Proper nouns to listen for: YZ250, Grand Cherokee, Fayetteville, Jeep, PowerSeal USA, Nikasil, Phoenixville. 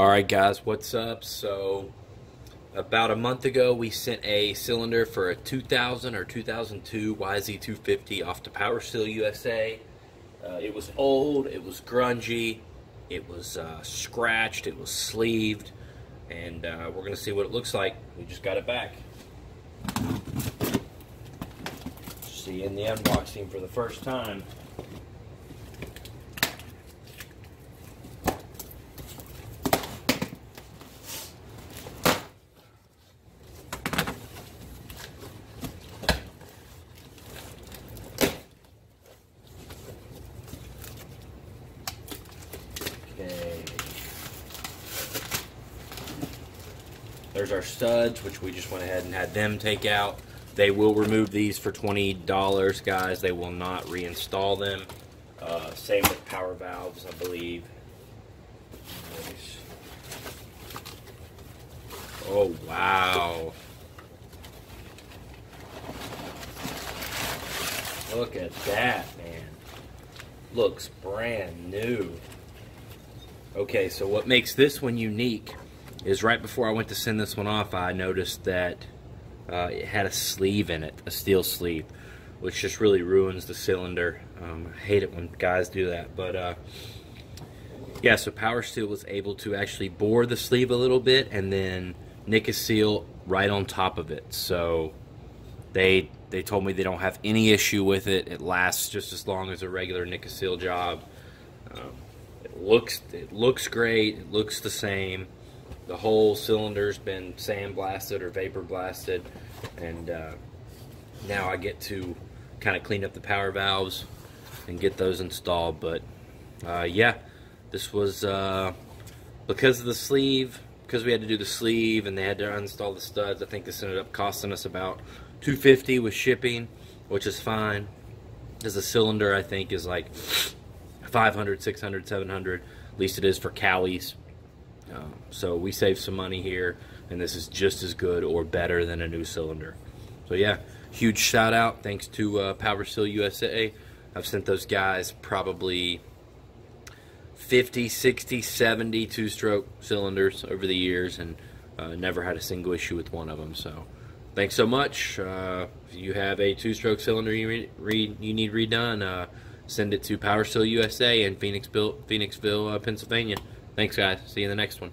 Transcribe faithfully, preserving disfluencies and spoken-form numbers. Alright guys, what's up? So about a month ago we sent a cylinder for a two thousand or two thousand two Y Z two fifty off to PowerSeal U S A. Uh, it was old, it was grungy, it was uh, scratched, it was sleeved, and uh, we're going to see what it looks like. We just got it back. See in the unboxing for the first time. There's our studs, which we just went ahead and had them take out. They will remove these for twenty dollars, guys. They will not reinstall them. Uh, same with power valves, I believe. Nice. Oh, wow. Look at that, man. Looks brand new. Okay, so what makes this one unique is right before I went to send this one off, I noticed that uh, it had a sleeve in it, a steel sleeve, which just really ruins the cylinder. Um, I hate it when guys do that. But uh, yeah, so PowerSeal was able to actually bore the sleeve a little bit and then Nikasil right on top of it. So they they told me they don't have any issue with it. It lasts just as long as a regular Nikasil job. Um, it looks it looks great. It looks the same. The whole cylinder's been sandblasted or vapor blasted, and uh, now I get to kind of clean up the power valves and get those installed. But uh, yeah, this was uh, because of the sleeve, because we had to do the sleeve and they had to uninstall the studs. I think this ended up costing us about two hundred fifty dollars with shipping, which is fine, because the cylinder I think is like five hundred dollars, six hundred dollars, seven hundred dollars. At least it is for Cali's. Um, so we saved some money here, and this is just as good or better than a new cylinder. So yeah, huge shout out, thanks to uh, PowerSeal U S A. I've sent those guys probably fifty, sixty, seventy two-stroke cylinders over the years, and uh, never had a single issue with one of them. So thanks so much. Uh, if you have a two-stroke cylinder you, re re you need redone, uh, send it to PowerSeal U S A in Phoenixville, Phoenixville uh, Pennsylvania. Thanks, guys. See you in the next one.